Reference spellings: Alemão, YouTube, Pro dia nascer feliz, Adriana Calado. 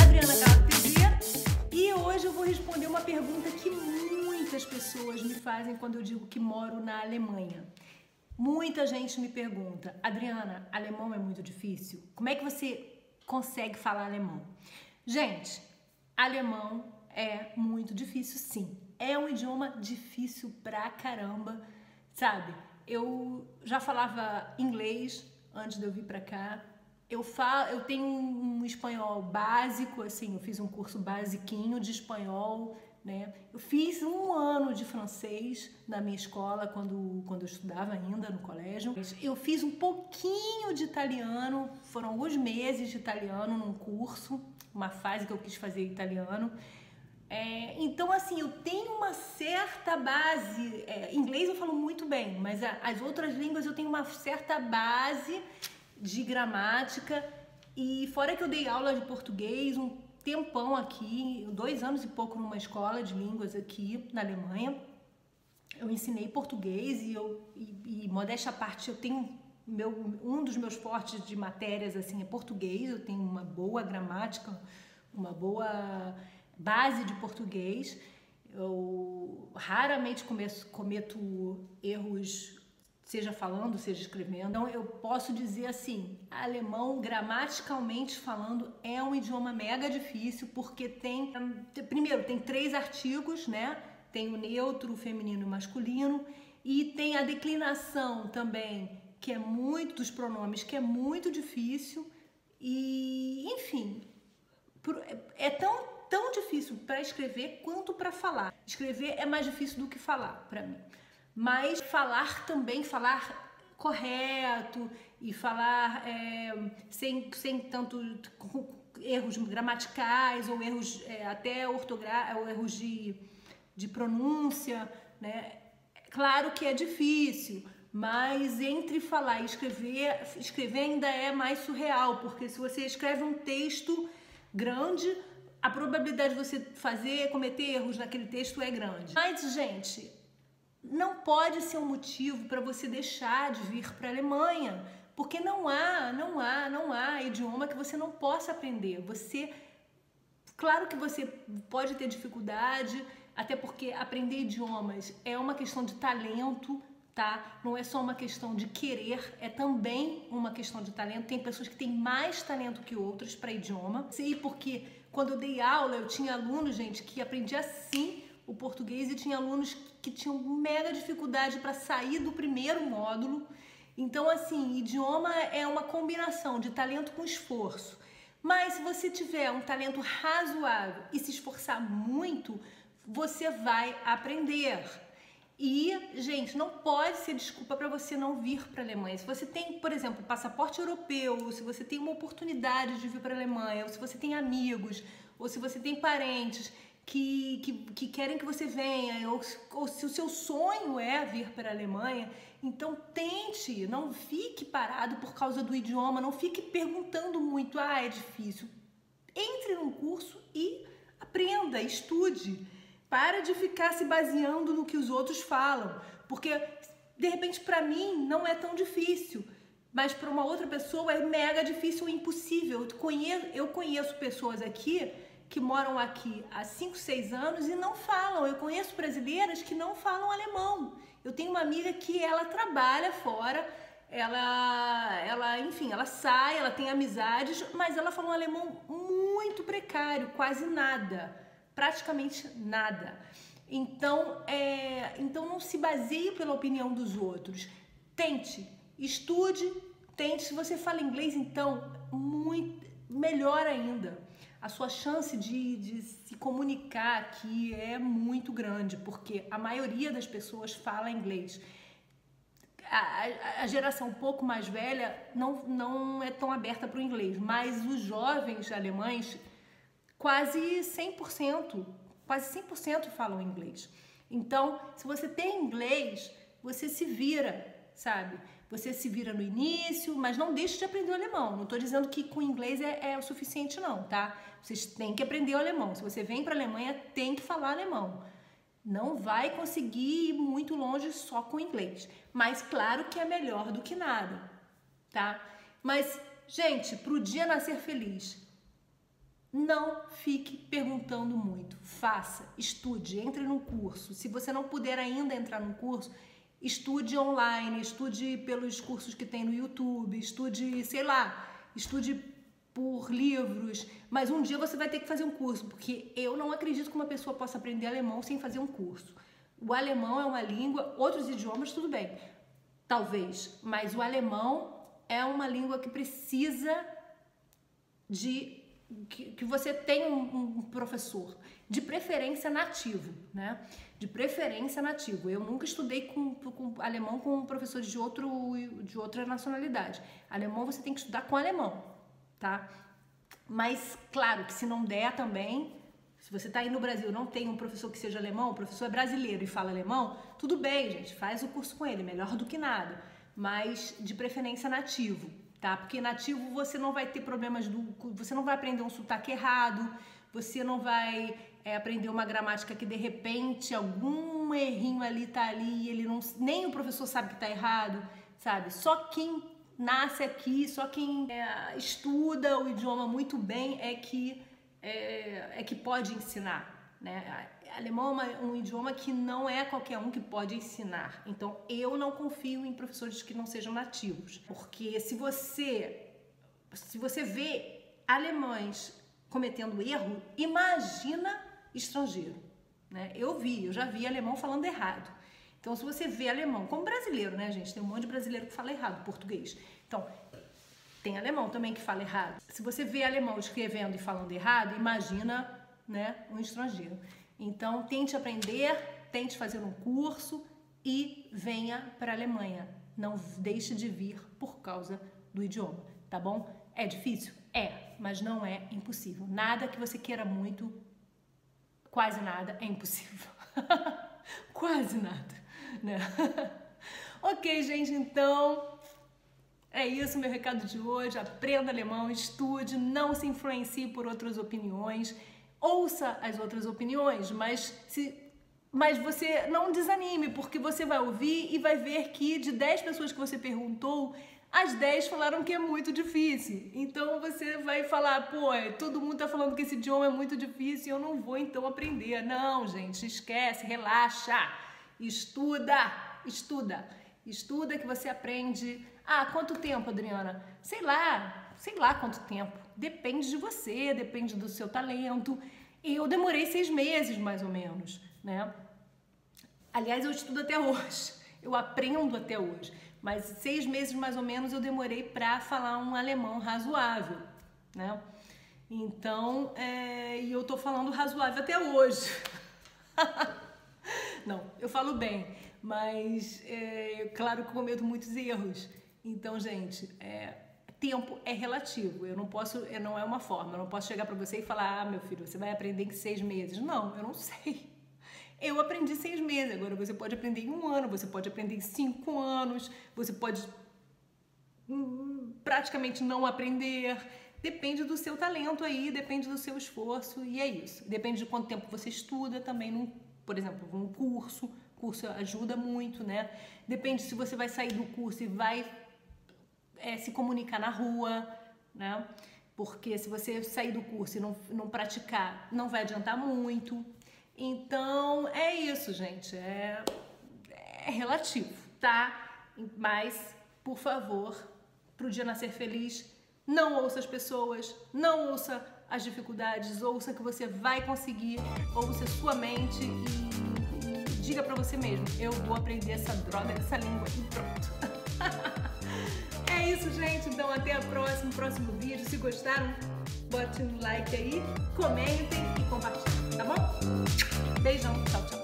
Adriana Calado e hoje eu vou responder uma pergunta que muitas pessoas me fazem quando eu digo que moro na Alemanha. Muita gente me pergunta: Adriana, alemão é muito difícil? Como é que você consegue falar alemão? Gente, alemão é muito difícil, sim. É um idioma difícil pra caramba, sabe? Eu já falava inglês antes de eu vir pra cá. Eu tenho um espanhol básico, assim, eu fiz um curso basiquinho de espanhol, né? Eu fiz um ano de francês na minha escola, quando eu estudava ainda no colégio. Eu fiz um pouquinho de italiano, foram alguns meses de italiano num curso, uma fase que eu quis fazer italiano. Então, assim, eu tenho uma certa base. Inglês eu falo muito bem, mas as outras línguas eu tenho uma certa base de gramática. E fora que eu dei aula de português um tempão aqui, 2 anos e pouco numa escola de línguas aqui na Alemanha. Eu ensinei português e modéstia à parte, eu tenho um dos meus fortes de matérias assim é português. Eu tenho uma boa gramática, uma boa base de português. Eu raramente cometo erros, seja falando, seja escrevendo. Então eu posso dizer assim, alemão gramaticalmente falando é um idioma mega difícil, porque primeiro tem 3 artigos, né? Tem o neutro, o feminino e o masculino, e tem a declinação também, que é muito dos pronomes, que é muito difícil. E enfim, é tão difícil para escrever quanto para falar. Escrever é mais difícil do que falar para mim. Mas falar também, falar correto e falar sem tanto erros gramaticais ou erros até ortográficos, ou erros de pronúncia, né? Claro que é difícil, mas entre falar e escrever ainda é mais surreal, porque se você escreve um texto grande, a probabilidade de você cometer erros naquele texto é grande. Mas, gente, não pode ser um motivo para você deixar de vir para a Alemanha, porque não há idioma que você não possa aprender. Claro que você pode ter dificuldade, até porque aprender idiomas é uma questão de talento, tá? Não é só uma questão de querer, é também uma questão de talento. Tem pessoas que têm mais talento que outras para idioma. Sei porque quando eu dei aula, eu tinha alunos, gente, que aprendia assim o português, e tinha alunos que tinham mega dificuldade para sair do primeiro módulo. Então, assim, idioma é uma combinação de talento com esforço. Mas se você tiver um talento razoável e se esforçar muito, você vai aprender. E, gente, não pode ser desculpa para você não vir para a Alemanha. Se você tem, por exemplo, passaporte europeu, se você tem uma oportunidade de vir para a Alemanha, ou se você tem amigos, ou se você tem parentes que querem que você venha, ou se o seu sonho é vir para a Alemanha, então tente, não fique parado por causa do idioma, não fique perguntando muito, é difícil. Entre num curso e aprenda, estude. Para de ficar se baseando no que os outros falam, porque de repente para mim não é tão difícil, mas para uma outra pessoa é mega difícil ou impossível. Eu conheço pessoas aqui que moram aqui há 5, 6 anos e não falam. Eu conheço brasileiras que não falam alemão. Eu tenho uma amiga que ela trabalha fora, enfim, ela sai, ela tem amizades, mas ela fala um alemão muito precário, quase nada, praticamente nada. Então, então não se baseie pela opinião dos outros. Tente, estude, tente. Se você fala inglês, então, muito melhor ainda. A sua chance de se comunicar aqui é muito grande, porque a maioria das pessoas fala inglês. A geração um pouco mais velha não é tão aberta para o inglês, mas os jovens alemães, quase 100% falam inglês. Então, se você tem inglês, você se vira, sabe? Você se vira no início, mas não deixe de aprender o alemão. Não estou dizendo que com inglês é o suficiente, não, tá? Vocês têm que aprender o alemão. Se você vem para a Alemanha, tem que falar alemão. não vai conseguir ir muito longe só com inglês. Mas claro que é melhor do que nada, tá? Mas, gente, pro dia nascer feliz, não fique perguntando muito. Faça, estude, entre num curso. Se você não puder ainda entrar num curso, estude online, estude pelos cursos que tem no YouTube, estude, sei lá, estude por livros, mas um dia você vai ter que fazer um curso, porque eu não acredito que uma pessoa possa aprender alemão sem fazer um curso. O alemão é uma língua, outros idiomas tudo bem, talvez, mas o alemão é uma língua que precisa de que você tenha um professor, de preferência nativo, né? De preferência nativo. Eu nunca estudei com alemão com um professor de outra nacionalidade. Alemão você tem que estudar com alemão, tá? Mas claro que se não der também, se você tá aí no Brasil, não tem um professor que seja alemão, o professor é brasileiro e fala alemão, tudo bem, gente, faz o curso com ele, melhor do que nada, mas de preferência nativo, tá? Porque nativo você não vai ter problemas você não vai aprender um sotaque errado, você não vai aprender uma gramática que de repente algum errinho ali tá ali e ele não, nem o professor sabe que tá errado, sabe? Só quem nasce aqui, só quem estuda o idioma muito bem é que pode ensinar, né? Alemão é um idioma que não é qualquer um que pode ensinar. Então, eu não confio em professores que não sejam nativos. Porque se você vê alemães cometendo erro, imagina estrangeiro, né? Eu já vi alemão falando errado. Então, se você vê alemão, como brasileiro, né, gente? Tem um monte de brasileiro que fala errado português. Então, tem alemão também que fala errado. Se você vê alemão escrevendo e falando errado, imagina, né, um estrangeiro. Então, tente aprender, tente fazer um curso e venha para a Alemanha. Não deixe de vir por causa do idioma, tá bom? É difícil? É, mas não é impossível. Nada que você queira muito, quase nada, é impossível. Quase nada. Não. Ok, gente, então é isso meu recado de hoje. Aprenda alemão, estude, não se influencie por outras opiniões, ouça as outras opiniões, mas você não desanime, porque você vai ouvir e vai ver que de 10 pessoas que você perguntou, as 10 falaram que é muito difícil. Então você vai falar, pô, todo mundo tá falando que esse idioma é muito difícil e eu não vou então aprender. Não, gente, esquece, relaxa. Estuda, estuda, estuda que você aprende. Ah, quanto tempo, Adriana? Sei lá quanto tempo. Depende de você, depende do seu talento. Eu demorei 6 meses, mais ou menos, né? Aliás, eu estudo até hoje, eu aprendo até hoje. Mas 6 meses, mais ou menos, eu demorei para falar um alemão razoável, né? Então, e eu tô falando razoável até hoje. Não, eu falo bem, mas claro que cometo muitos erros. Então, gente, tempo é relativo. Eu não posso, não é uma forma. Eu não posso chegar para você e falar, ah, meu filho, você vai aprender em 6 meses. Não, eu não sei. Eu aprendi 6 meses. Agora você pode aprender em 1 ano, você pode aprender em 5 anos, você pode praticamente não aprender. Depende do seu talento aí, depende do seu esforço e é isso. Depende de quanto tempo você estuda também, não. Por exemplo, um curso ajuda muito, né? Depende se você vai sair do curso e vai se comunicar na rua, né? Porque se você sair do curso e não praticar, não vai adiantar muito. Então, é isso, gente. É relativo, tá? Mas, por favor, pro dia nascer feliz, não ouça as pessoas, não ouça as dificuldades, ouça que você vai conseguir, ouça sua mente e diga pra você mesmo, eu vou aprender essa droga, essa língua e pronto. É isso, gente, então até o próximo vídeo. Se gostaram, bote um like aí, comentem e compartilhem, tá bom? Beijão, tchau, tchau.